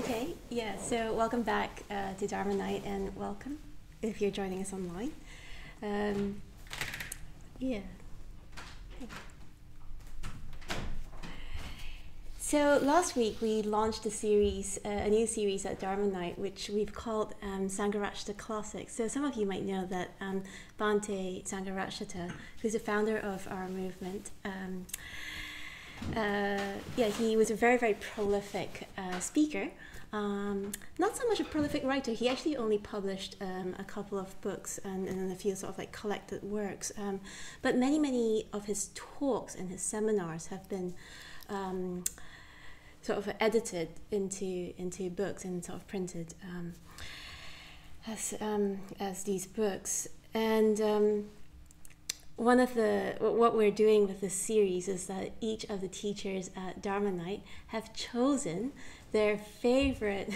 Okay, yeah, so welcome back to Dharma Night, and welcome if you're joining us online. So last week we launched a series, a new series at Dharma Night, which we've called Sangharakshita Classics. So some of you might know that Bhante Sangharakshita, who's the founder of our movement, he was a very prolific speaker, not so much a prolific writer. He actually only published a couple of books and a few sort of like collected works, but many of his talks and his seminars have been sort of edited into books and sort of printed as these books. And what we're doing with this series is that each of the teachers at Dharma Night have chosen their favorite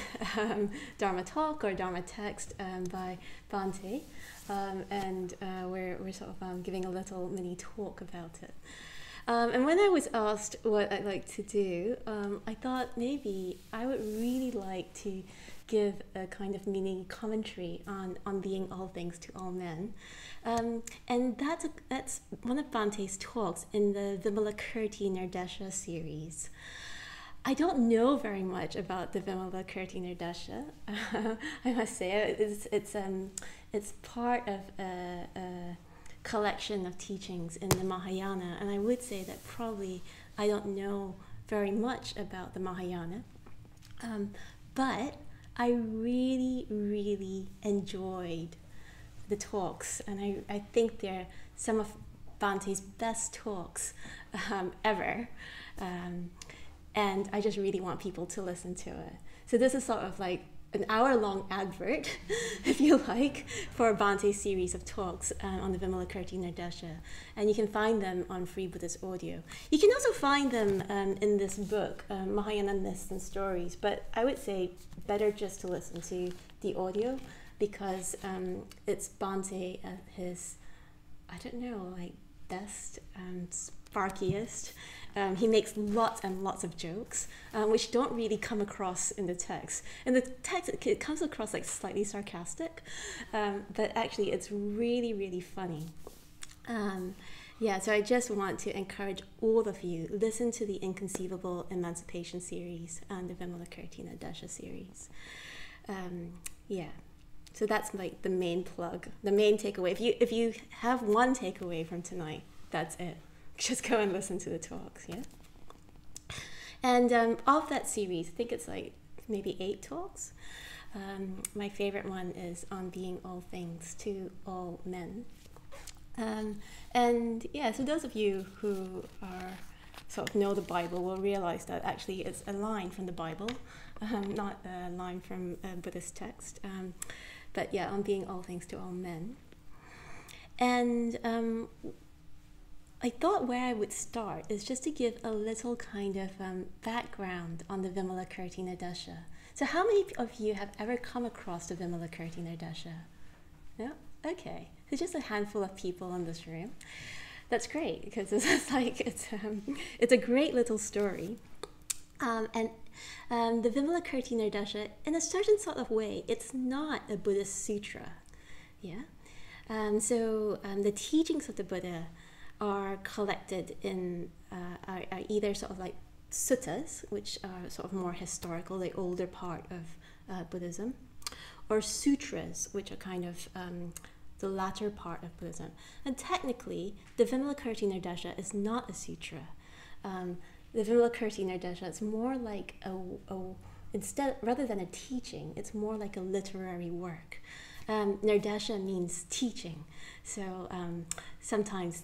Dharma talk or Dharma text by Bhante, and we're sort of giving a little mini talk about it. And when I was asked what I'd like to do, I thought maybe I would really like to give a kind of mini commentary on being all things to all men. And that's one of Bhante's talks in the Vimalakirti Nirdesha series. I don't know very much about the Vimalakirti Nirdesha. I must say it's part of a collection of teachings in the Mahayana, and I would say that probably I don't know very much about the Mahayana, but I really enjoyed the talks, and I think they're some of Bhante's best talks ever, and I just really want people to listen to it. So this is sort of like an hour-long advert, if you like, for Bhante's series of talks on the Vimalakirti Nirdesha, and you can find them on Free Buddhist Audio. You can also find them in this book, Mahayana Myths and Stories, but I would say better just to listen to the audio, because it's Bhante at his, I don't know, like best and sparkiest. He makes lots and lots of jokes, which don't really come across in the text. In the text, it comes across like slightly sarcastic, but actually it's really funny. So I just want to encourage all of you, listen to the Inconceivable Emancipation series and the Vimalakirti Nirdesha series. So that's like the main plug, the main takeaway. If you have one takeaway from tonight, that's it. Just go and listen to the talks, yeah? And of that series, I think it's like maybe 8 talks. My favorite one is on being all things to all men. So those of you who are sort of know the Bible will realize that actually it's a line from the Bible, not a line from a Buddhist text. On being all things to all men. And I thought where I would start is just to give a little kind of background on the Vimalakirti Nirdesha. So how many of you have ever come across the Vimalakirti Nirdesha? No? Okay. So just a handful of people in this room. That's great, because it's a great little story. The Vimalakirti Nirdesha, in a certain sort of way, it's not a Buddhist sutra. Yeah? The teachings of the Buddha are collected in are either sort of like suttas, which are sort of more historical, the older part of Buddhism, or sutras, which are kind of the latter part of Buddhism. And technically, the Vimalakirti Nirdesha is not a sutra. The Vimalakirti Nirdesha is more like rather than a teaching, it's more like a literary work. Nirdesha means teaching, so sometimes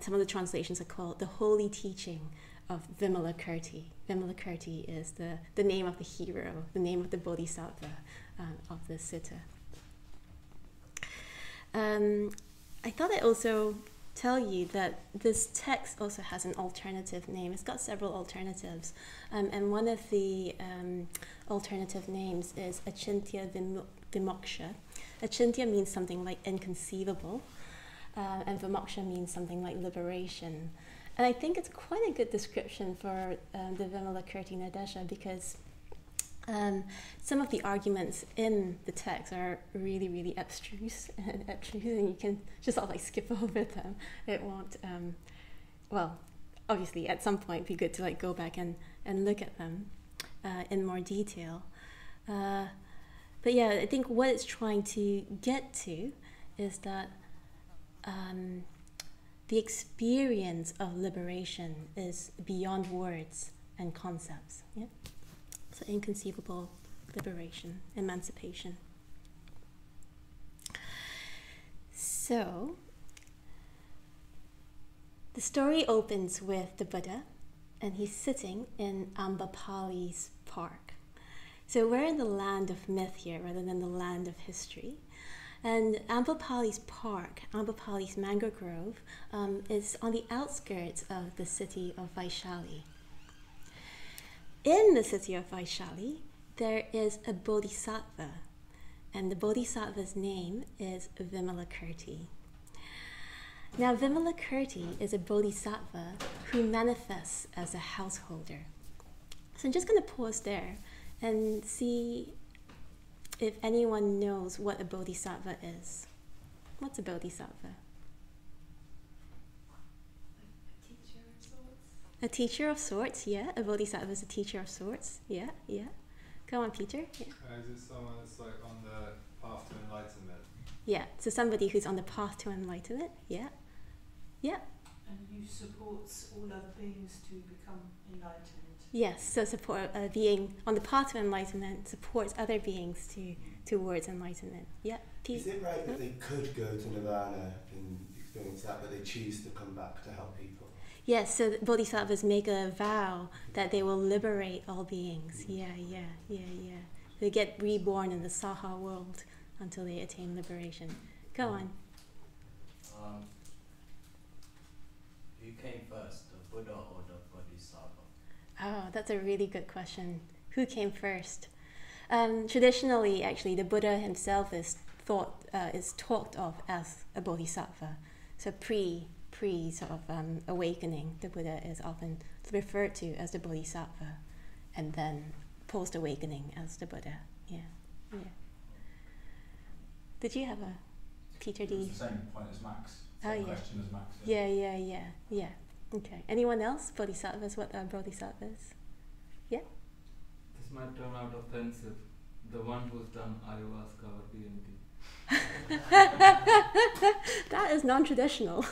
some of the translations are called the holy teaching of Vimalakirti. Vimalakirti is the name of the hero, the name of the bodhisattva of the sutta. I thought I'd also tell you that this text also has an alternative name. It's got several alternatives, and one of the alternative names is Achintya Vimalakirti. Achintya means something like inconceivable, and Vimalakirti means something like liberation. And I think it's quite a good description for the Vimalakirti Nirdesha, because Some of the arguments in the text are really, really abstruse, and you can just sort of like skip over them. It won't, well, obviously at some point it'd be good to like go back and look at them in more detail. But yeah, I think what it's trying to get to is that the experience of liberation is beyond words and concepts. Yeah? So inconceivable liberation, emancipation. So, the story opens with the Buddha, and he's sitting in Ambapali's park. So we're in the land of myth here, rather than the land of history. And Ambapali's park, Ambapali's mango grove, is on the outskirts of the city of Vaishali. In the city of Vaishali, there is a bodhisattva, and the bodhisattva's name is Vimalakirti. Now, Vimalakirti is a bodhisattva who manifests as a householder. So I'm just going to pause there and see if anyone knows what a bodhisattva is. What's a bodhisattva? A teacher of sorts. A teacher of sorts, yeah. A bodhisattva is a teacher of sorts, yeah, yeah. Go on, Peter. Yeah. Is it someone that's like on the path to enlightenment? Yeah, so somebody who's on the path to enlightenment, yeah, yeah. And who supports all other beings to become enlightened. Yes, so support being on the path to enlightenment supports other beings towards enlightenment. Yeah. Is it right that they could go to Nirvana and experience that, but they choose to come back to help people? Yes, so bodhisattvas make a vow that they will liberate all beings. Yeah, yeah, yeah, yeah. They get reborn in the Saha world until they attain liberation. Go on. Who came first, the Buddha or the bodhisattva? Oh, that's a really good question. Who came first? Traditionally, actually, the Buddha himself is talked of as a bodhisattva. So pre awakening, the Buddha is often referred to as the bodhisattva, and then post awakening as the Buddha. Yeah, yeah. Did you have a Peter D? It's the same point as Max. Same question as Max. Yeah, yeah, yeah, yeah. Okay. Anyone else? Bodhisattvas? What are bodhisattvas? Yeah? This might turn out offensive. The one who's done ayahuasca or DMT. That is non-traditional.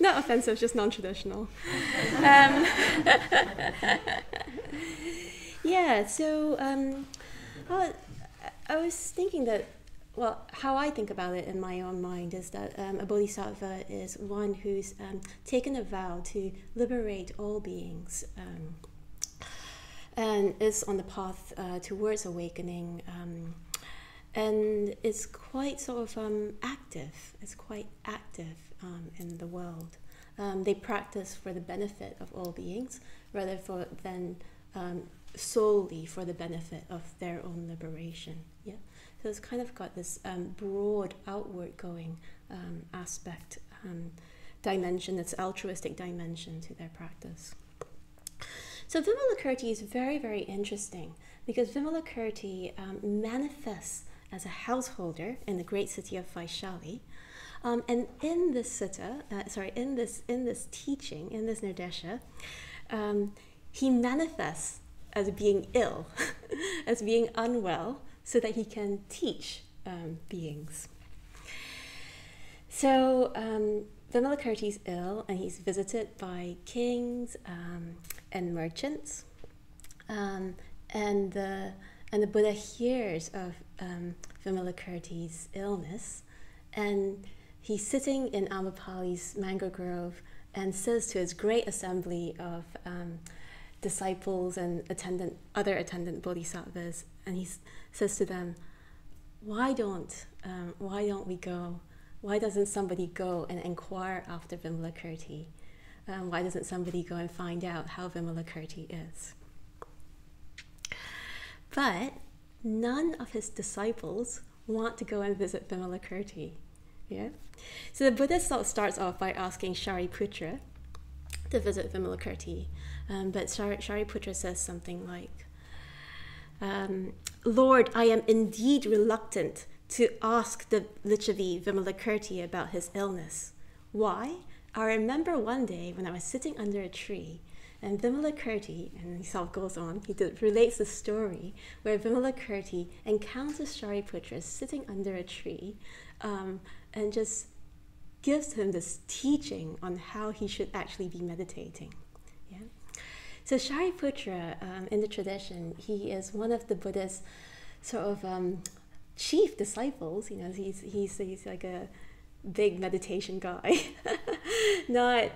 Not offensive, just non-traditional. Yeah, so I was thinking that, well, how I think about it in my own mind is that a bodhisattva is one who's taken a vow to liberate all beings and is on the path towards awakening, and is quite sort of active. It's quite active in the world. They practice for the benefit of all beings rather than solely for the benefit of their own liberation. Yeah. So it's kind of got this broad outward going aspect, dimension, its altruistic dimension to their practice. So Vimalakirti is very, very interesting because Vimalakirti manifests as a householder in the great city of Vaishali. And in this sutta, in this teaching, in this Nirdesha, he manifests as being ill, as being unwell, so that he can teach beings. So Vimalakirti's ill, and he's visited by kings and merchants, and the Buddha hears of Vimalakirti's illness, and he's sitting in Ambapali's mango grove and says to his great assembly of disciples and other attendant bodhisattvas, and he says to them, why doesn't somebody go and inquire after Vimalakirti? Why doesn't somebody go and find out how Vimalakirti is? But none of his disciples want to go and visit Vimalakirti. Yeah? So the Buddha starts off by asking Shariputra, to visit Vimalakirti. But Shariputra says something like, Lord, I am indeed reluctant to ask the Lichavi Vimalakirti about his illness. Why? I remember one day when I was sitting under a tree, and Vimalakirti, and himself goes on, he relates the story where Vimalakirti encounters Shariputra sitting under a tree, and just gives him this teaching on how he should actually be meditating. Yeah? So Shariputra, in the tradition, he is one of the Buddha's sort of chief disciples. You know, he's like a big meditation guy, not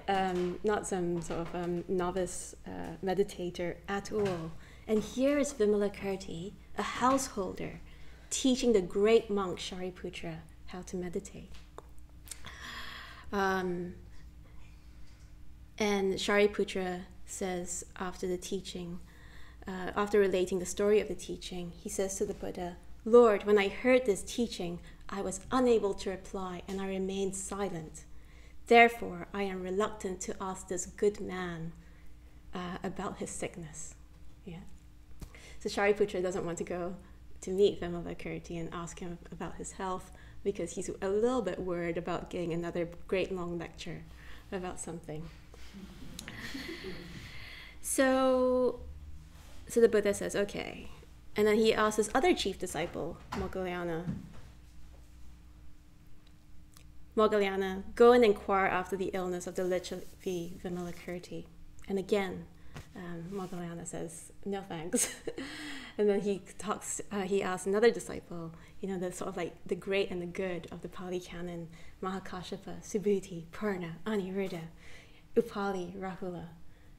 some sort of novice meditator at all. And here is Vimalakirti, a householder, teaching the great monk Shariputra how to meditate. And Shariputra says, after the teaching, after relating the story of the teaching, he says to the Buddha, Lord, when I heard this teaching, I was unable to reply and I remained silent. Therefore, I am reluctant to ask this good man about his sickness. Yeah. So Shariputra doesn't want to go to meet Vimalakirti and ask him about his health because he's a little bit worried about getting another great long lecture about something. So the Buddha says, okay. And then he asks his other chief disciple, Moggallana, go and inquire after the illness of the Lichavi Vimalakirti. And again, Moggallana says, no thanks. And then he asks another disciple, you know, the sort of like the great and the good of the Pali canon, Mahakashyapa, Subhuti, Purna, Aniruddha, Upali, Rahula.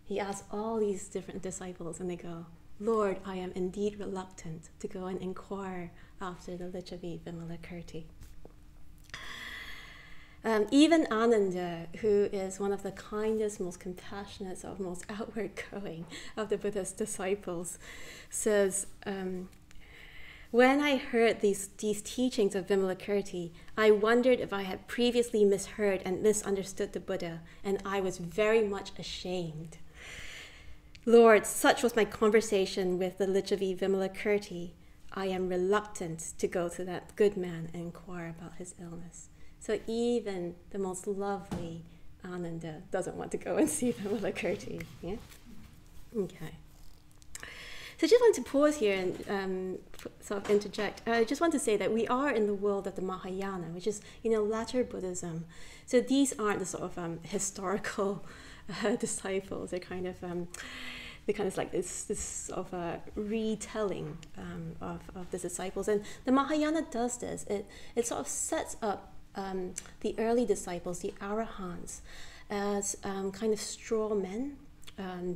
He asks all these different disciples and they go, Lord, I am indeed reluctant to go and inquire after the Lichavi Vimalakirti. Even Ananda, who is one of the kindest, most compassionate, or most outward-going of the Buddha's disciples, says, when I heard these teachings of Vimalakirti, I wondered if I had previously misheard and misunderstood the Buddha, and I was very much ashamed. Lord, such was my conversation with the Lichavi Vimalakirti. I am reluctant to go to that good man and inquire about his illness. So even the most lovely Ananda doesn't want to go and see Vimalakirti. Yeah? Okay. So I just want to pause here and sort of interject. I just want to say that we are in the world of the Mahayana, which is, you know, latter Buddhism. So these aren't the sort of historical disciples. They're kind of like this sort of a retelling of the disciples. And the Mahayana does this. It sort of sets up the early disciples, the Arahants, as kind of straw men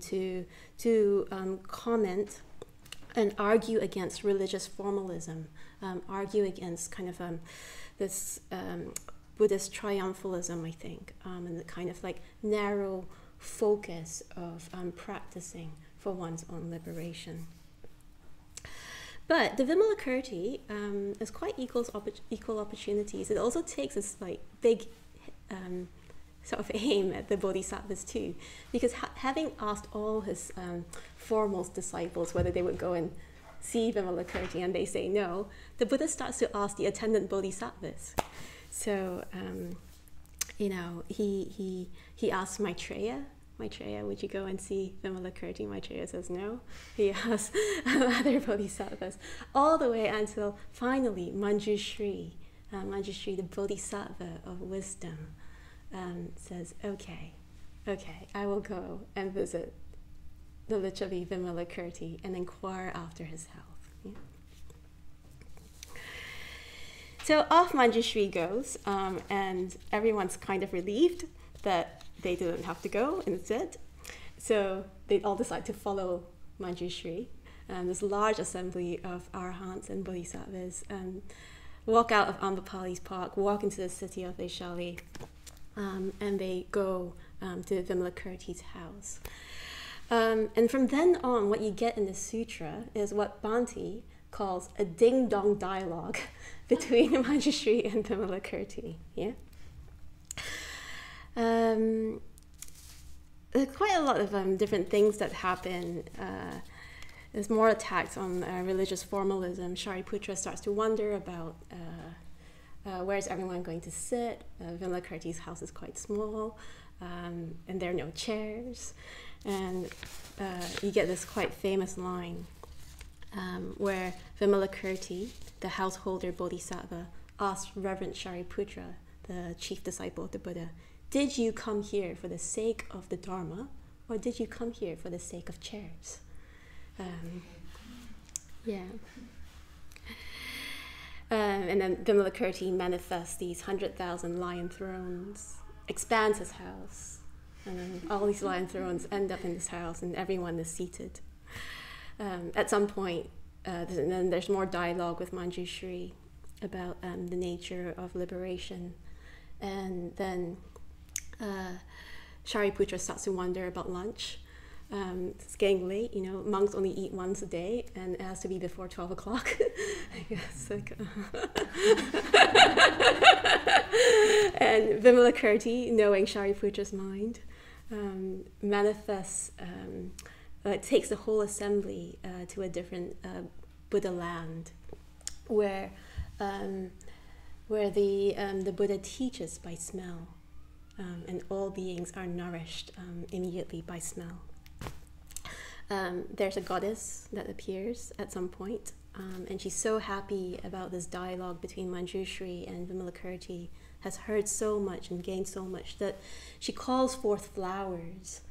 to comment and argue against religious formalism, argue against kind of this Buddhist triumphalism, I think, and the kind of like narrow focus of practicing for one's own liberation. But the Vimalakirti is quite equal opportunities. It also takes this like big sort of aim at the bodhisattvas too, because having asked all his foremost disciples whether they would go and see Vimalakirti and they say no, the Buddha starts to ask the attendant bodhisattvas. So you know, he asks Maitreya, would you go and see Vimalakirti? Maitreya says no. He asks other bodhisattvas, all the way until finally Manjushri, the bodhisattva of wisdom, says, okay, I will go and visit the Lichavi Vimalakirti and inquire after his health. Yeah. So off Manjushri goes, and everyone's kind of relieved that they didn't have to go instead. So they all decide to follow Manjushri. This large assembly of Arahants and bodhisattvas walk out of Ambapali's park, walk into the city of Vaishali, and they go to Vimalakirti's house. And from then on, what you get in the sutra is what Bhante calls a ding-dong dialogue between Manjushri and Vimalakirti. Yeah? there's quite a lot of different things that happen. There's more attacks on religious formalism. Shariputra starts to wonder about where is everyone going to sit. Vimalakirti's house is quite small, and there are no chairs. And you get this quite famous line where Vimalakirti, the householder bodhisattva, asked Reverend Shariputra, the chief disciple of the Buddha, "Did you come here for the sake of the Dharma, or did you come here for the sake of chairs?" And then Vimalakirti manifests these 100,000 lion thrones, expands his house, and then all these lion thrones end up in this house, and everyone is seated. At some point, then there's more dialogue with Manjushri about the nature of liberation, and then Shariputra starts to wonder about lunch. It's getting late, you know, monks only eat once a day, and it has to be before 12 o'clock. And Vimalakirti, knowing Shariputra's mind, manifests, takes the whole assembly to a different Buddha land, where the Buddha teaches by smell, and all beings are nourished immediately by smell. There's a goddess that appears at some point, and she's so happy about this dialogue between Manjushri and Vimalakirti, has heard so much and gained so much, that she calls forth flowers,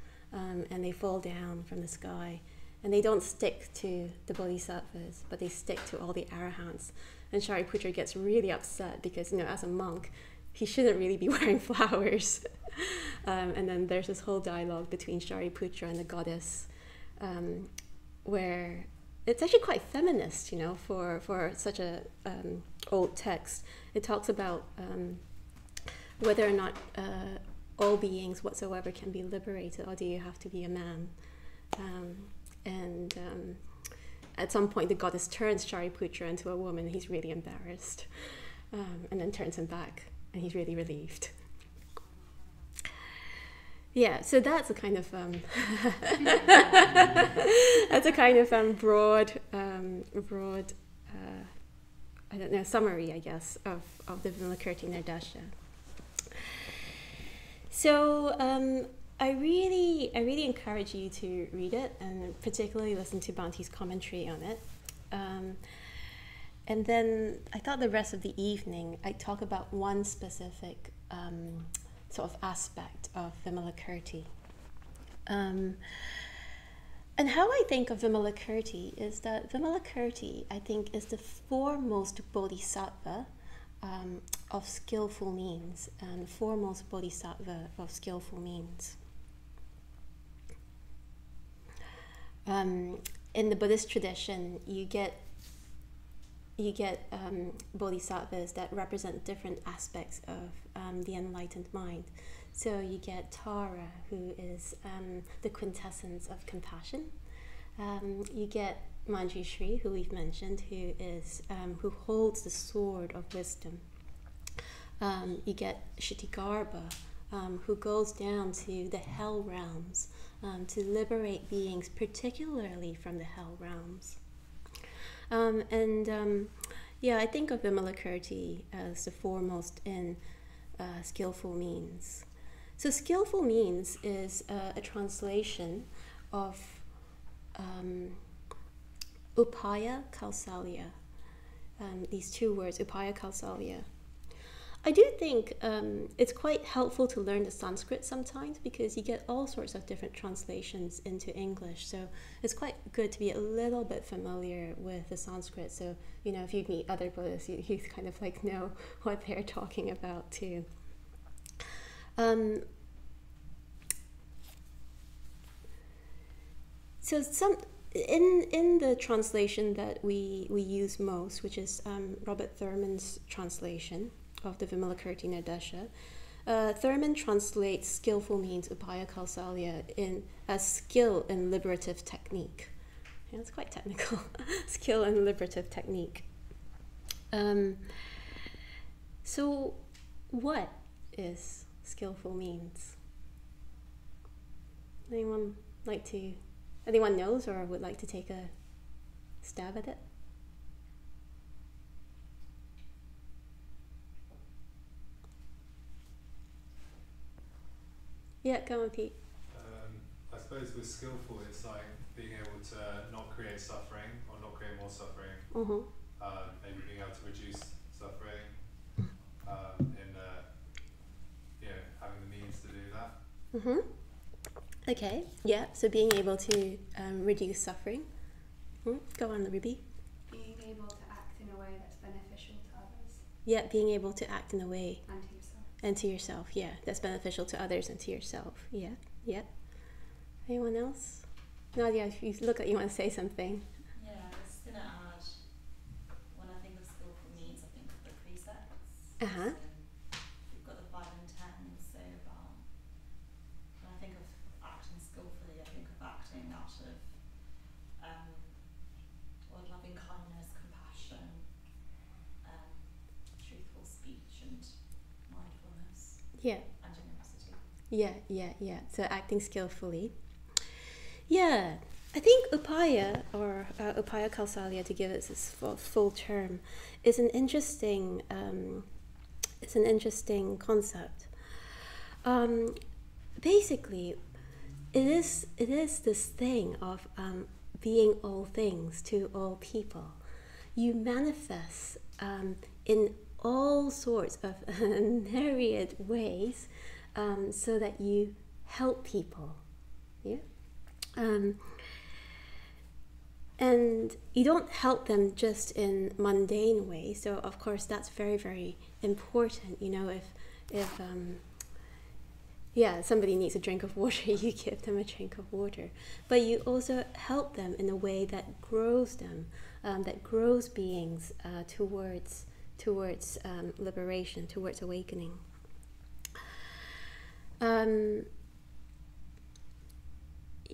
and they fall down from the sky. And they don't stick to the bodhisattvas, but they stick to all the arahants. And Shariputra gets really upset because, you know, as a monk, he shouldn't really be wearing flowers. And then there's this whole dialogue between Shariputra and the goddess, where it's actually quite feminist, you know, for such a old text. It talks about whether or not all beings whatsoever can be liberated, or do you have to be a man? And at some point, the goddess turns Shariputra into a woman. He's really embarrassed, and then turns him back, and he's really relieved. Yeah, so that's a kind of broad, I don't know, summary, I guess, of the Vimalakirti Nirdesha. So I really encourage you to read it, and particularly listen to Bhante's commentary on it. And then I thought the rest of the evening I'd talk about one specific sort of aspect of Vimalakirti. And how I think of Vimalakirti is that Vimalakirti, I think, is the foremost bodhisattva of skillful means, and foremost bodhisattva of skillful means. In the Buddhist tradition, you get bodhisattvas that represent different aspects of the enlightened mind. So you get Tara, who is the quintessence of compassion. You get Manjushri, who we've mentioned, who holds the sword of wisdom. You get Shitigarbha, who goes down to the hell realms to liberate beings, particularly from the hell realms. Yeah, I think of Vimalakirti as the foremost in skillful means. So skillful means is a translation of upaya kausalya. These two words, upaya kausalya. I do think it's quite helpful to learn the Sanskrit sometimes, because you get all sorts of different translations into English. So it's quite good to be a little bit familiar with the Sanskrit. So, you know, if you meet other Buddhists, you kind of like know what they're talking about too. So in the translation that we use most, which is Robert Thurman's translation of the Vimalakirti Nirdesha, Thurman translates skillful means, upaya kausalya, as skill and liberative technique. Yeah, it's quite technical. Skill and liberative technique. So what is skillful means? Anyone like to, anyone knows or would like to take a stab at it? Yeah, go on, Pete. I suppose with skillful, it's like being able to not create suffering or not create more suffering. Mm-hmm. Maybe being able to reduce suffering and you know, having the means to do that. Mm-hmm. Okay, yeah, so being able to reduce suffering. Mm-hmm. Go on, Ruby. Being able to act in a way that's beneficial to others. Yeah, being able to act in a way. And to yourself. And to yourself, yeah. That's beneficial to others and to yourself. Yeah, yeah. Anyone else? Nadia, if you look like you want to say something. Yeah, I was going to add, when I think of skillful means, I think of the precepts. Uh-huh. So we've got the 5 and 10, so when I think of acting skillfully, I think of acting out of loving kindness, compassion, truthful speech, and mindfulness. Yeah. And generosity. Yeah, yeah, yeah. So acting skillfully. Yeah, I think upaya, or upaya kausalya, to give it its full term, is an interesting concept. Basically, it is this thing of being all things to all people. You manifest in all sorts of myriad ways, so that you help people. Yeah. And you don't help them just in mundane ways. So of course that's very, very important. You know, if somebody needs a drink of water, you give them a drink of water. But you also help them in a way that grows them, that grows beings towards liberation, towards awakening.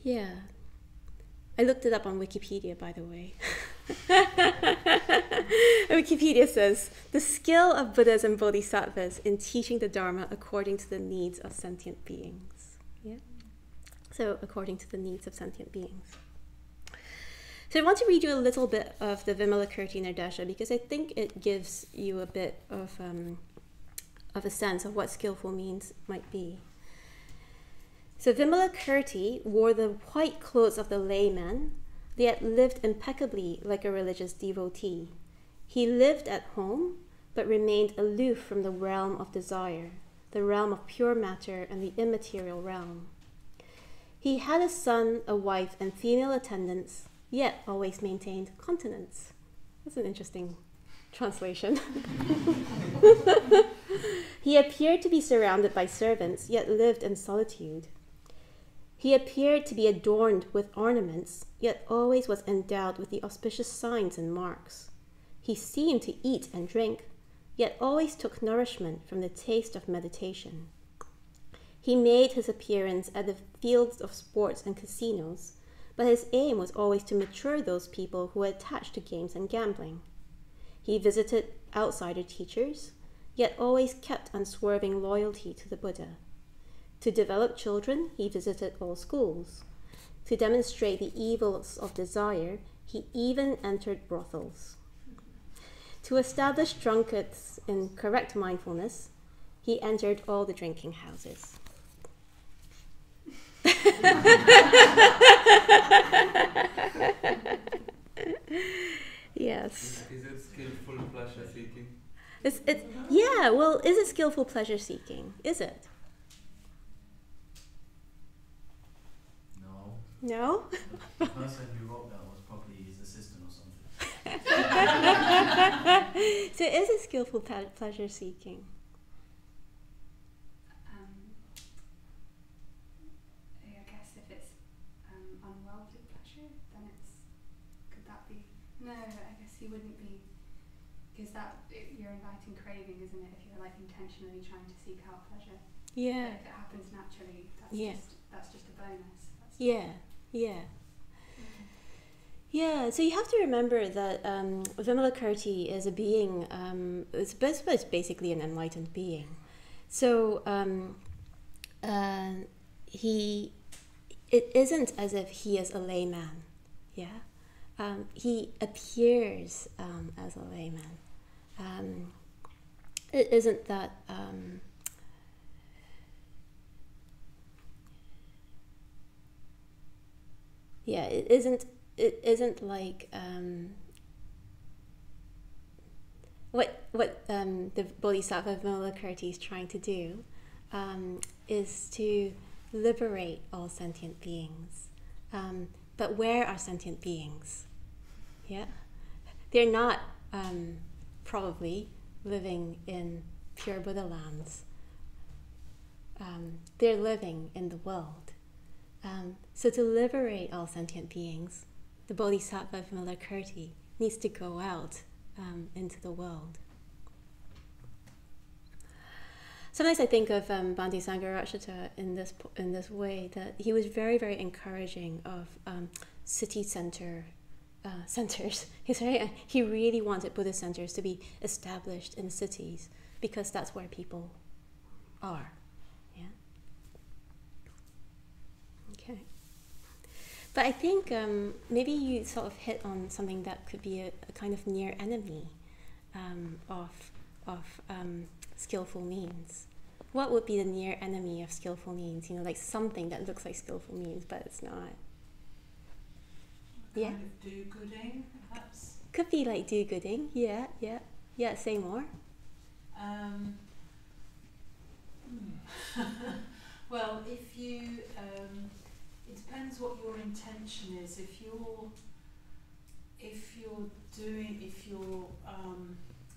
Yeah, I looked it up on Wikipedia, by the way. Wikipedia says, the skill of Buddhas and Bodhisattvas in teaching the Dharma according to the needs of sentient beings. Yeah. So according to the needs of sentient beings. So I want to read you a little bit of the Vimalakirti Nirdesha, because I think it gives you a bit of a sense of what skillful means might be. So Vimalakirti wore the white clothes of the layman, yet lived impeccably like a religious devotee. He lived at home, but remained aloof from the realm of desire, the realm of pure matter and the immaterial realm. He had a son, a wife, and female attendants, yet always maintained continence. That's an interesting translation. He appeared to be surrounded by servants, yet lived in solitude. He appeared to be adorned with ornaments, yet always was endowed with the auspicious signs and marks. He seemed to eat and drink, yet always took nourishment from the taste of meditation. He made his appearance at the fields of sports and casinos, but his aim was always to mature those people who were attached to games and gambling. He visited outsider teachers, yet always kept unswerving loyalty to the Buddha. To develop children, he visited all schools. To demonstrate the evils of desire, he even entered brothels. To establish drunkards in correct mindfulness, he entered all the drinking houses. Yes. Is it skillful pleasure seeking? Yeah, well, is it skillful pleasure seeking? Is it? No? The person who wrote that was probably his assistant or something. So is it skillful pleasure seeking? I guess if it's unworldly pleasure, then it's... Could that be... No, I guess he wouldn't be... Because you're inviting craving, isn't it? If you're like intentionally trying to seek out pleasure. Yeah. But if it happens naturally, that's just a bonus. Yeah. Yeah. Yeah, so you have to remember that Vimalakirti is a being, it's basically an enlightened being. So he it isn't as if he is a layman, yeah? He appears as a layman. It isn't that yeah, it isn't like what the Bodhisattva Vimalakirti is trying to do is to liberate all sentient beings. But where are sentient beings? Yeah, they're not probably living in pure Buddha lands. They're living in the world. So to liberate all sentient beings, the Bodhisattva Vimalakirti needs to go out into the world. Sometimes I think of Bhante Sangharakshita in this way, that he was very, very encouraging of city centers. He really wanted Buddhist centers to be established in cities because that's where people are. Yeah. Okay. But I think maybe you sort of hit on something that could be a kind of near enemy of skillful means. What would be the near enemy of skillful means? You know, like something that looks like skillful means, but it's not. Yeah. Kind of do-gooding, perhaps. Could be like do-gooding. Yeah, yeah, yeah. Say more. Well, if you, it depends what your intention is. If you're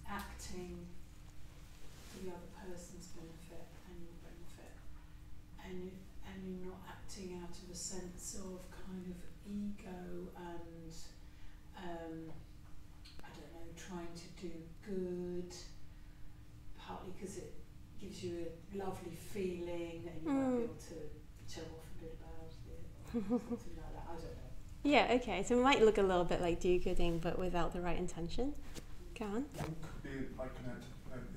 acting for the other person's benefit and your benefit, and you're not acting out of a sense of kind of ego and I don't know, trying to do good, partly because it gives you a lovely feeling and you might be able to chill off a bit about it or something like that. I don't know. Yeah, okay, so it might look a little bit like do-gooding but without the right intention. Go on. It could be like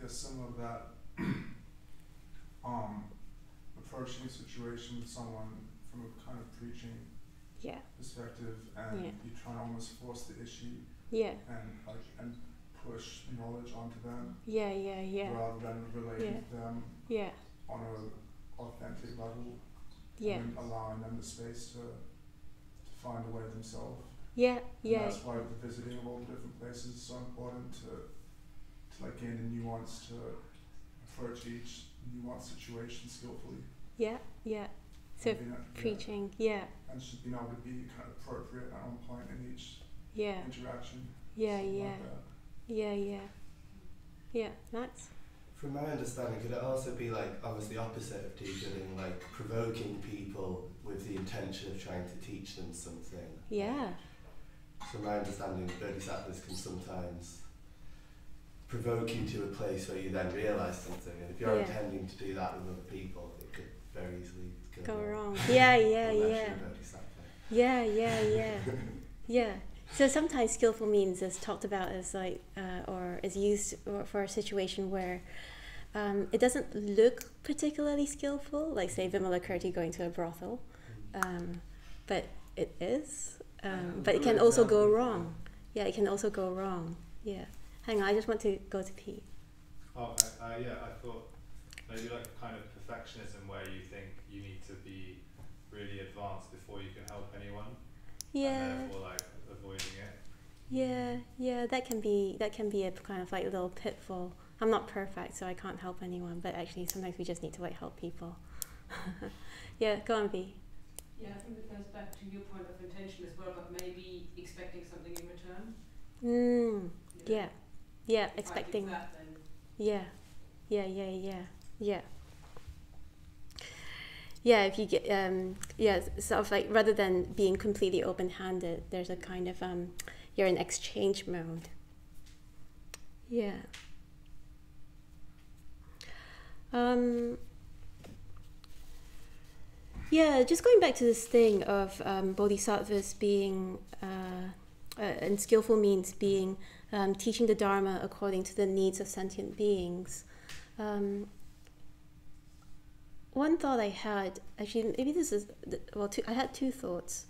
similar to that approaching a situation with someone from a kind of preaching perspective, and you try to almost force the issue and push knowledge onto them rather than relating to them on an authentic level and allowing them the space to find a way themselves. And that's why the visiting of all the different places is so important to like gain a nuance, to approach each nuanced situation skillfully. So preaching, and should be able to be kind of appropriate and on point in each interaction. Max? From my understanding, could it also be like almost the opposite of do-gooding, like provoking people with the intention of trying to teach them something? Yeah. From my understanding, bodhisattvas can sometimes provoke you to a place where you then realise something, and if you're intending to do that with other people, it could very easily go wrong. So sometimes skillful means is talked about as like, or is used for a situation where it doesn't look particularly skillful, like say Vimalakirti going to a brothel, but it is, but it can also go wrong. Yeah, it can also go wrong, Hang on, I just want to go to Pete. Oh, I thought maybe like a kind of perfectionism where you think you need to be really advanced before you can help anyone. And therefore, like avoiding it. That can be a kind of like little pitfall. I'm not perfect, so I can't help anyone. But actually, sometimes we just need to like help people. Go on, Bea. Yeah, I think it goes back to your point of intention as well, but maybe expecting something in return. Expecting that, then. If you get sort of like rather than being completely open-handed, there's a kind of you're in exchange mode. Just going back to this thing of bodhisattvas being and skillful means being teaching the Dharma according to the needs of sentient beings. one thought I had, actually, maybe this is, well, I had two thoughts.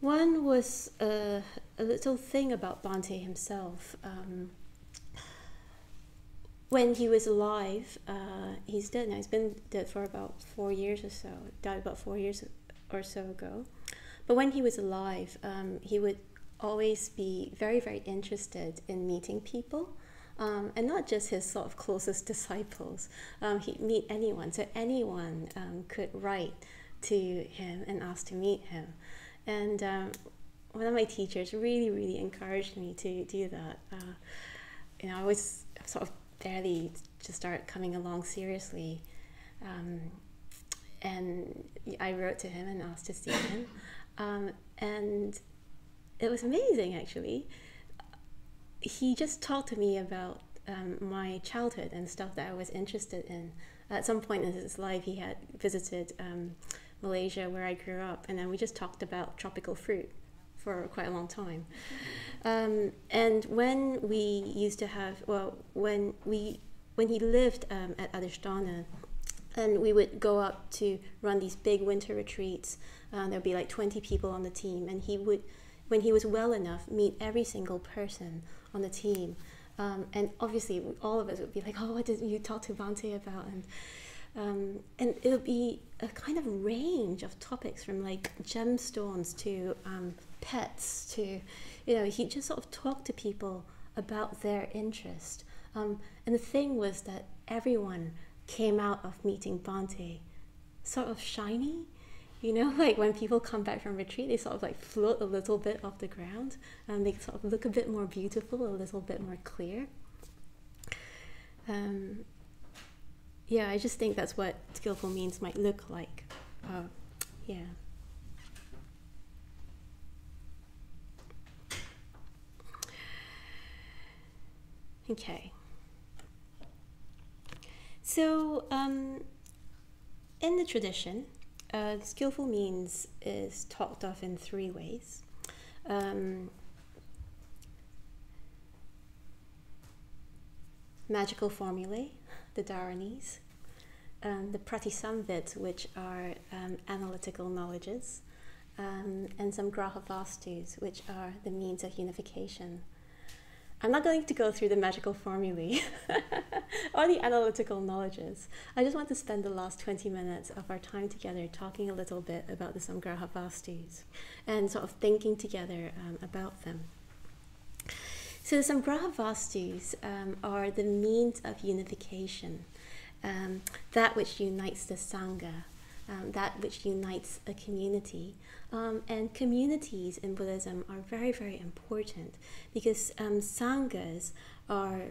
One was a little thing about Bhante himself. When he was alive, he's dead now, he's been dead for about 4 years or so, died about 4 years or so ago. But when he was alive, he would always be very, very interested in meeting people, and not just his sort of closest disciples. He'd meet anyone, so anyone could write to him and ask to meet him. And one of my teachers really, really encouraged me to do that. You know, I was sort of barely to start coming along seriously, and I wrote to him and asked to see him, and it was amazing actually. He just talked to me about my childhood and stuff that I was interested in. At some point in his life he had visited Malaysia, where I grew up, and then we just talked about tropical fruit for quite a long time. And when we used to have, well, when he lived at Adhisthana, and we would go up to run these big winter retreats, there'd be like 20 people on the team, and he would, when he was well enough, meet every single person on the team. And obviously all of us would be like, oh, what did you talk to Bhante about? And it would be a kind of range of topics, from like gemstones to pets to, you know, he just sort of talked to people about their interest. And the thing was that everyone came out of meeting Bhante sort of shiny, you know, like when people come back from retreat, they sort of like float a little bit off the ground, and they sort of look a bit more beautiful, a little bit more clear. Yeah, I just think that's what skillful means might look like. Yeah. Okay. So, in the tradition, skillful means is talked of in three ways. Magical formulae, the Dharanis, the pratisamvits, which are analytical knowledges, and some Sangraha Vastus, which are the means of unification. I'm not going to go through the magical formulae or the analytical knowledges. I just want to spend the last 20 minutes of our time together talking a little bit about the Sangraha Vastus and sort of thinking together about them. So the Sangraha Vastus are the means of unification, that which unites the Sangha, that which unites a community. And communities in Buddhism are very, very important, because Sanghas are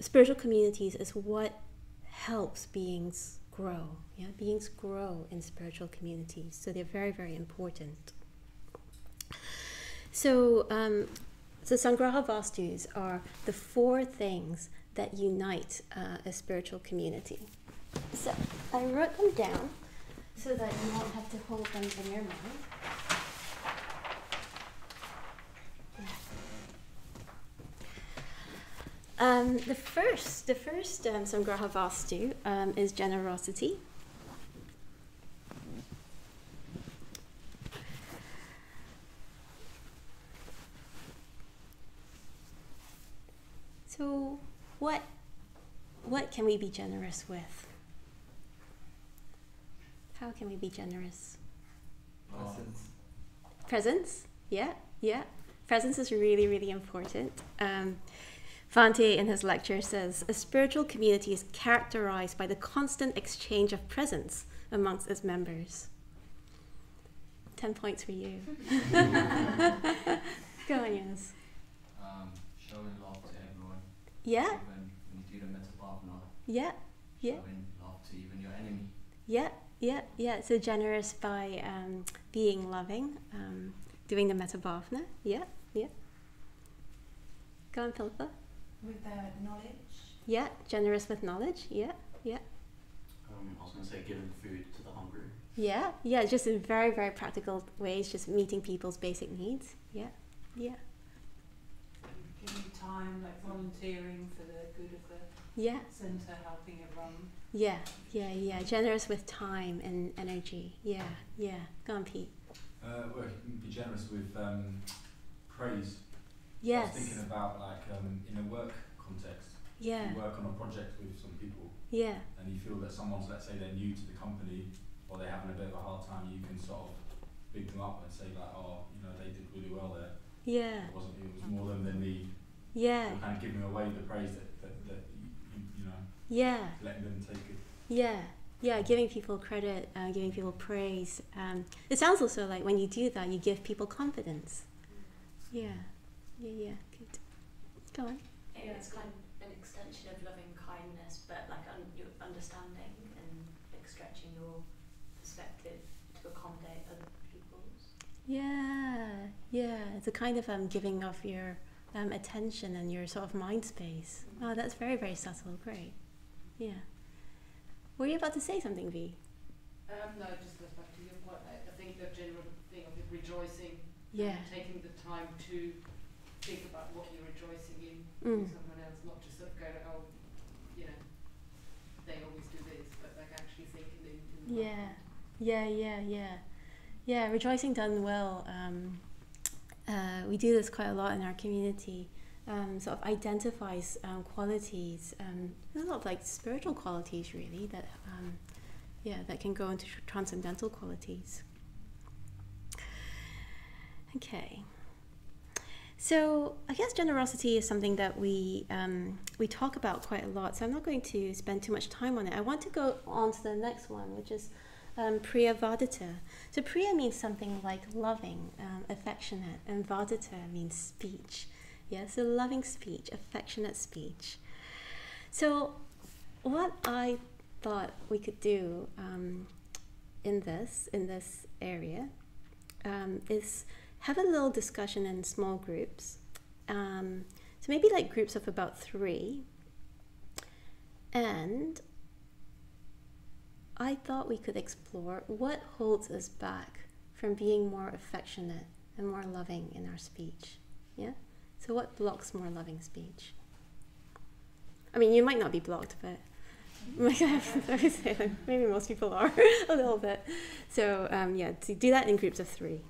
spiritual communities, is what helps beings grow. Yeah, beings grow in spiritual communities, so they're very, very important. So, so Sangraha Vastus are the four things that unite a spiritual community. So I wrote them down so that you won't have to hold them in your mind. Yeah. The first Sangraha Vastu is generosity. So what can we be generous with? How can we be generous? Presence. Presence? Yeah, yeah. Presence is really, really important. Bhante in his lecture says, a spiritual community is characterized by the constant exchange of presence amongst its members. 10 points for you. Go on, Jonas. Showing love to everyone. Yeah. Even when you do the mental partner. Yeah, yeah. Showing love to even your enemy. Yeah, yeah, yeah. So generous by being loving, doing the metta bhavana. Yeah, yeah. Go on, Philippa. With knowledge. Yeah, generous with knowledge. Yeah, yeah. I was going to say giving food to the hungry. Yeah, yeah, just in very, very practical ways, just meeting people's basic needs. Yeah, yeah. giving time, like volunteering for the good of the centre, helping it run. Yeah. Generous with time and energy. Yeah. Go on, Pete. Well, you can be generous with praise. Yes. I was thinking about like in a work context. Yeah. You work on a project with some people. Yeah. And you feel that someone's, let's say, they're new to the company or they're having a bit of a hard time. You can sort of big them up and say like, oh, you know, they did really well there. Yeah. It was more them than me. Yeah. So kind of giving away the praise that you know. Yeah. Letting them take it. Yeah. Yeah, giving people credit, giving people praise. It sounds also like when you do that, you give people confidence. Yeah, good. Go on. Yeah, it's kind of an extension of loving kindness, but like your understanding and like stretching your perspective to accommodate other people's. Yeah, it's a kind of giving of your attention and your sort of mind space. Mm-hmm. Oh, that's very, very subtle. Great. Yeah. Were you about to say something, V? No, it just goes back to your point. I think the general thing of the rejoicing, taking the time to think about what you're rejoicing in with someone else, not just sort of go, oh, you know, they always do this, but like actually thinking in the Yeah, rejoicing done well. We do this quite a lot in our community. Sort of identifies qualities. There's a lot of like spiritual qualities really that, that can go into transcendental qualities. Okay. So I guess generosity is something that we talk about quite a lot. So I'm not going to spend too much time on it. I want to go on to the next one, which is priya vadita. So priya means something like loving, affectionate, and vadita means speech. Yes, a loving speech, affectionate speech. So what I thought we could do in this area is have a little discussion in small groups. So maybe like groups of about 3. And I thought we could explore what holds us back from being more affectionate and more loving in our speech. Yeah? So what blocks more loving speech? I mean, you might not be blocked, but I would say like maybe most people are a little bit. So to do that in groups of 3.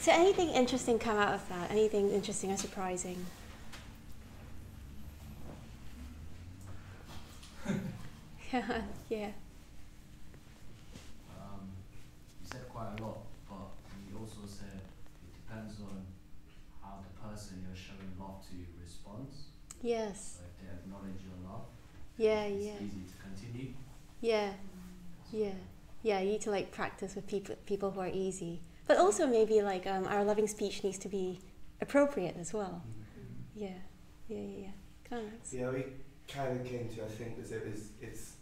So anything interesting come out of that? Anything interesting or surprising? Yeah. You said quite a lot, but you also said it depends on how the person you're showing love to responds. Yes. So if they acknowledge your love, yeah, it's easy to continue. Yeah, you need to like practice with people who are easy. But also maybe like our loving speech needs to be appropriate as well. Mm-hmm. Yeah. Comments? Yeah, we kind of came to, I think, as it's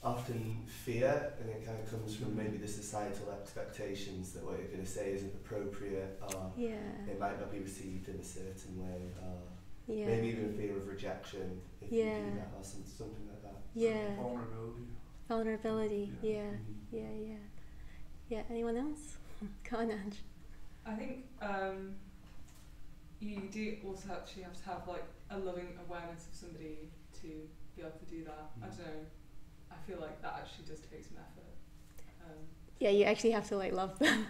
often fear, and it kind of comes from maybe the societal expectations that what you're going to say isn't appropriate, or it might not be received in a certain way, or maybe even fear of rejection if you do that, or something like that. Yeah. Vulnerability. Yeah, anyone else? Go on, Ange. I think you do also actually have to have like a loving awareness of somebody to be able to do that. Mm. I don't know. I feel like that actually does take some effort. Yeah, you actually have to like love them.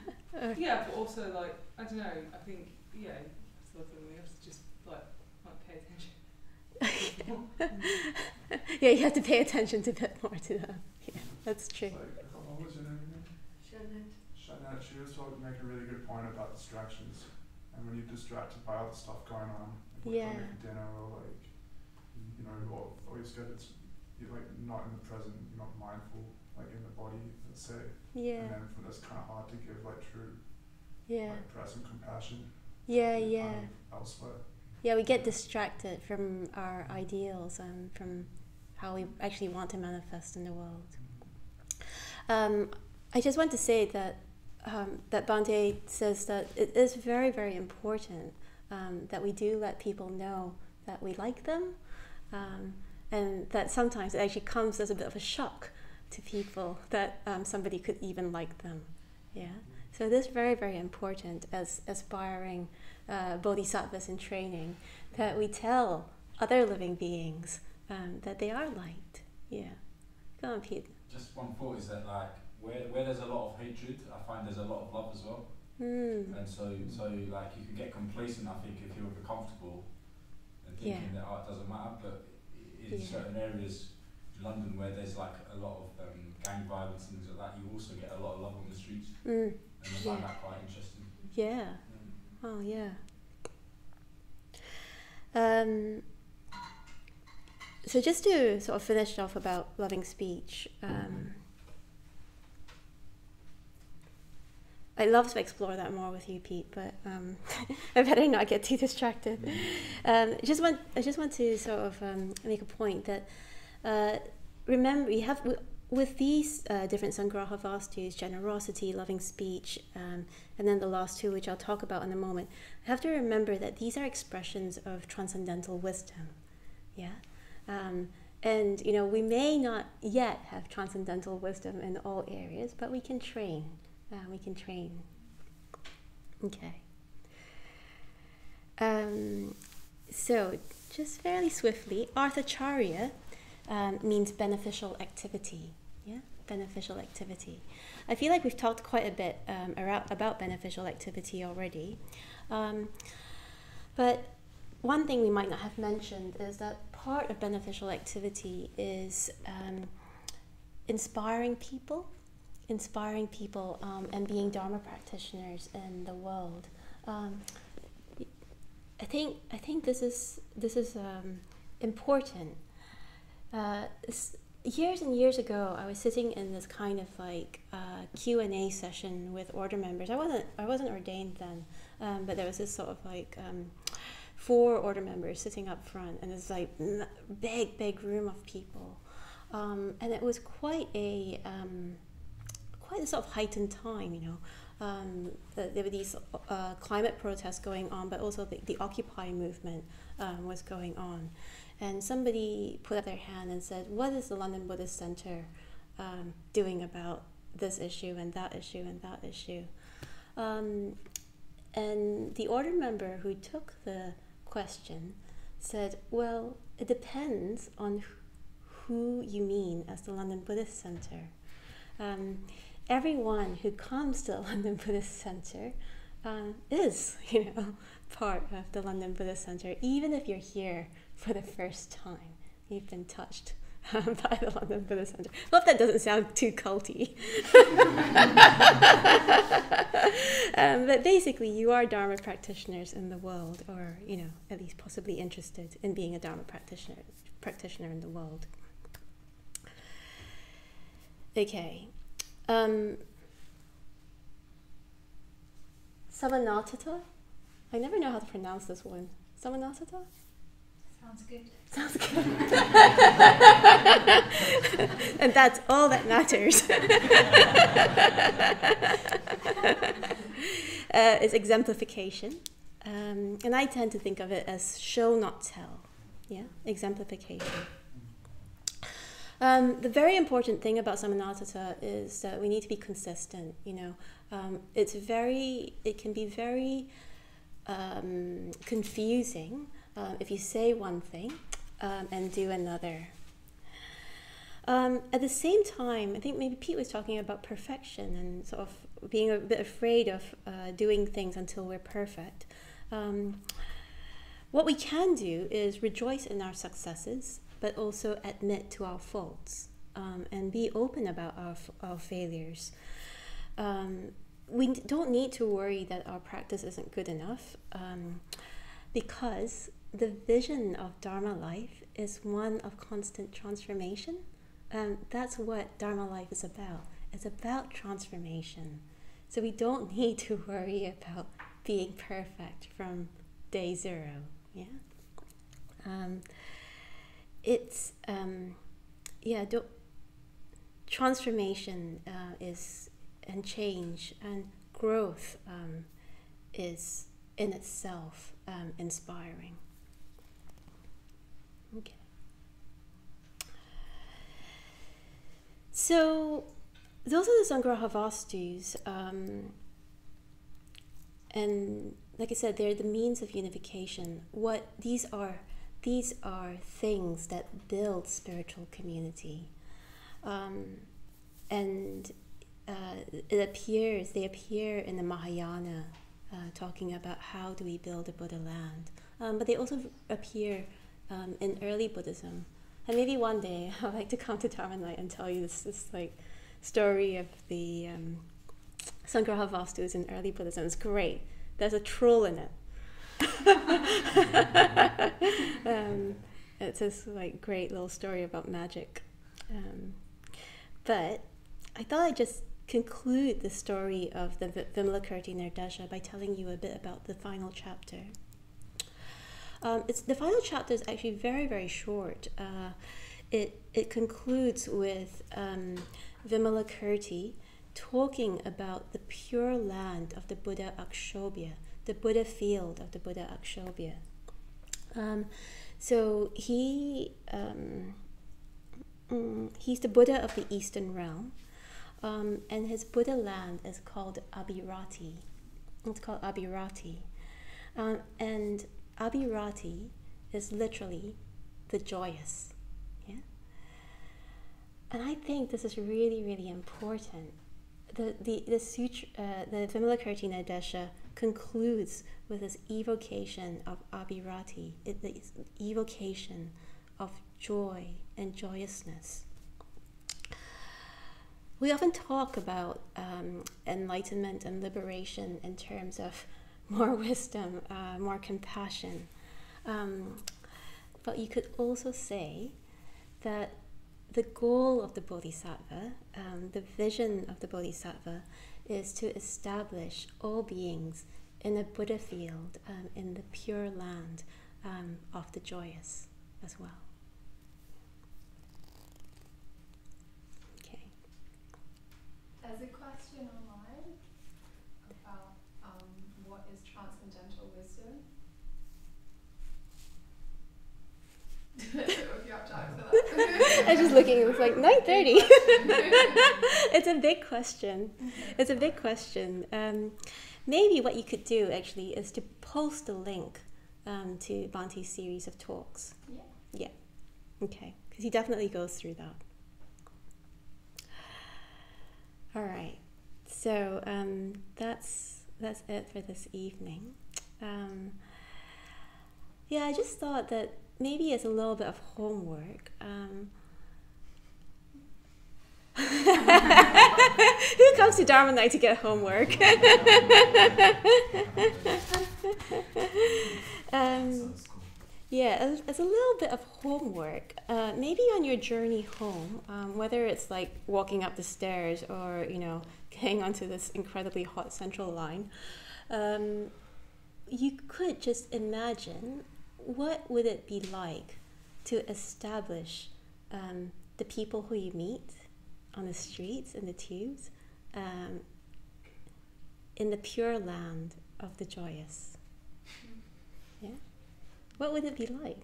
Yeah, but also like I don't know. I think it's love them. We have to just like pay attention. Yeah, you have to pay attention a bit more to them. Yeah, that's true. Like, what was your name again? Shanette, she was trying to make a really good point about distractions, and when you're distracted by other stuff going on, like like dinner or like, you know, or you're scared, you're like not in the present, you're not mindful, like in the body, let's say. Yeah. And then it's kind of hard to give like true, like present compassion. Kind of elsewhere. Yeah, we get distracted from our ideals and from how we actually want to manifest in the world. I just want to say that that Bhante says that it is very, very important that we do let people know that we like them, and that sometimes it actually comes as a bit of a shock to people that somebody could even like them. Yeah. So it is very, very important as aspiring bodhisattvas in training that we tell other living beings that they are liked. Yeah. Go on, Pete. Just one thought is that like, where there's a lot of hatred, I find there's a lot of love as well. Mm. And so like you can get complacent, I think, if you're comfortable and thinking that art doesn't matter, but in certain areas, London, where there's like a lot of gang violence and things like that, you also get a lot of love on the streets. Mm. And I find that quite interesting. Yeah. Oh, yeah. So just to sort of finish off about loving speech, I'd love to explore that more with you, Pete, but I better not get too distracted. Mm-hmm. I just want to sort of make a point that remember you have with these different Sangraha Vastus, generosity, loving speech, and then the last two, which I'll talk about in a moment. I have to remember that these are expressions of transcendental wisdom. Yeah. And, you know, we may not yet have transcendental wisdom in all areas, but we can train. Okay. So, just fairly swiftly, Arthacharya means beneficial activity. Yeah, beneficial activity. I feel like we've talked quite a bit about beneficial activity already. But one thing we might not have mentioned is that part of beneficial activity is inspiring people and being Dharma practitioners in the world. I think this is important. Years and years ago, I was sitting in this kind of like Q&A session with order members. I wasn't ordained then, but there was this sort of like. Four order members sitting up front, and it's like big room of people, and it was quite a sort of heightened time, you know. There were these climate protests going on, but also the Occupy movement was going on, and somebody put up their hand and said, "What is the London Buddhist Centre doing about this issue and that issue and that issue?" And the order member who took the question said, well, it depends on who you mean as the London Buddhist Centre. Everyone who comes to the London Buddhist Centre is, you know, part of the London Buddhist Centre, even if you're here for the first time. You've been touched by the London Buddhist Centre. I hope that doesn't sound too culty. But basically, you are Dharma practitioners in the world, or, you know, at least possibly interested in being a Dharma practitioner in the world. Okay. Samanatata. I never know how to pronounce this one. Samanatata? Sounds good. Sounds good. And that's all that matters. It's exemplification. And I tend to think of it as show, not tell. Yeah, exemplification. The very important thing about Samanatata is that we need to be consistent, you know. It can be very confusing if you say one thing and do another. At the same time, I think maybe Pete was talking about perfection and sort of being a bit afraid of doing things until we're perfect. What we can do is rejoice in our successes, but also admit to our faults and be open about our failures. We don't need to worry that our practice isn't good enough, because the vision of Dharma life is one of constant transformation. That's what Dharma life is about. It's about transformation. So we don't need to worry about being perfect from day zero. Yeah. Transformation is, and change and growth is in itself inspiring. Okay. So those are the Sangraha Vastus, and like I said, they're the means of unification. What these are things that build spiritual community, and they appear in the Mahayana. Talking about how do we build a Buddha land. But they also appear in early Buddhism. And maybe one day I'd like to come to Dharma Night and tell you this like story of the Sangraha Vastus in early Buddhism. It's great. There's a troll in it. It's this like great little story about magic. But I thought I'd just conclude the story of the Vimalakirti Nirdesha by telling you a bit about the final chapter. The final chapter is actually very, very short. It concludes with Vimalakirti talking about the pure land of the Buddha Akshobhya, the Buddha field of the Buddha Akshobhya. So he's the Buddha of the Eastern realm, and his Buddha land is called Abhirati. It's called Abhirati, and Abhirati is literally the joyous. Yeah? And I think this is really, really important. The Vimalakirti Nirdesha concludes with this evocation of Abhirati, the evocation of joy and joyousness. We often talk about enlightenment and liberation in terms of more wisdom, more compassion. But you could also say that the goal of the Bodhisattva, the vision of the Bodhisattva, is to establish all beings in a Buddha field, in the pure land of the joyous as well. Okay. There's a question online about what is transcendental wisdom? If you have time for that. I was just looking, it was like 9:30. It's a big question. It's a big question. Maybe what you could do actually is to post a link to Bhante's series of talks. Yeah. Yeah. Okay. Because he definitely goes through that. All right. So that's it for this evening. Yeah, I just thought that maybe it's a little bit of homework. Who comes to Dharma Night to get homework? Yeah, it's a little bit of homework. Maybe on your journey home, whether it's like walking up the stairs or, you know, getting onto this incredibly hot central line, you could just imagine what would it be like to establish the people who you meet on the streets and the tubes in the pure land of the joyous? Yeah, what would it be like?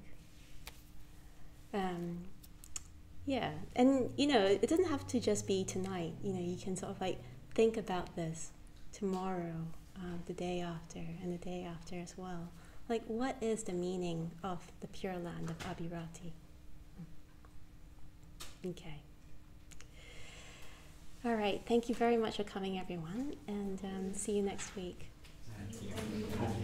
Yeah, and you know, it doesn't have to just be tonight. You know, you can sort of like think about this tomorrow, the day after, and the day after as well. Like, what is the meaning of the pure land of Abhirati? Okay. All right, thank you very much for coming, everyone, and see you next week. Thank you.